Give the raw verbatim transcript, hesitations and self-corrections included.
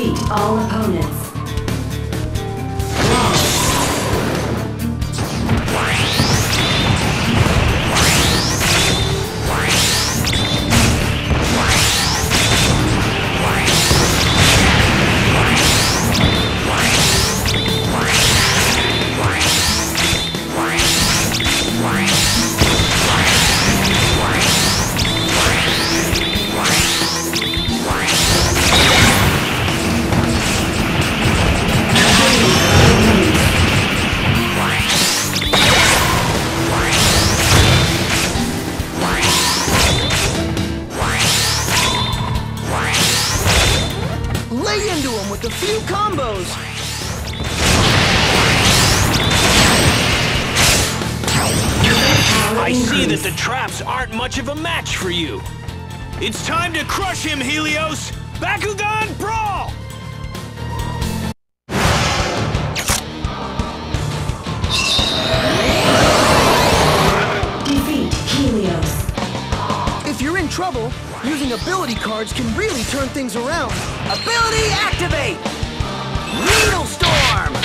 Defeat all opponents. With a few combos. I see that the traps aren't much of a match for you. It's time to crush him, Helios! Bakugan Brawl! Defeat Helios. If you're in trouble, using ability cards can really turn things around. Ability activate! Needle Storm!